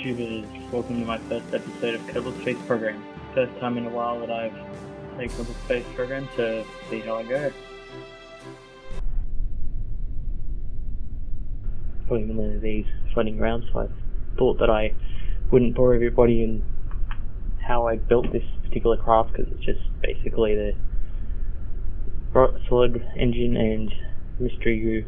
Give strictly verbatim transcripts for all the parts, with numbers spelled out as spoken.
YouTubers, welcome to my first episode of Kerbal Space Program. First time in a while that I've played Kerbal Space Program to see how I go. Probably one of these floating around, so I thought that I wouldn't bore everybody in how I built this particular craft, because it's just basically the solid engine and mystery goo.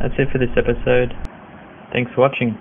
that's it for this episode. Thanks for watching.